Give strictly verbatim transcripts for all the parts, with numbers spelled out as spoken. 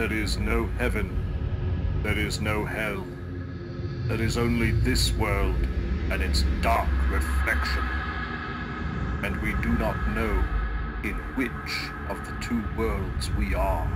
There is no heaven. There is no hell. There is only this world and its dark reflection. And we do not know in which of the two worlds we are.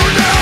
You're not.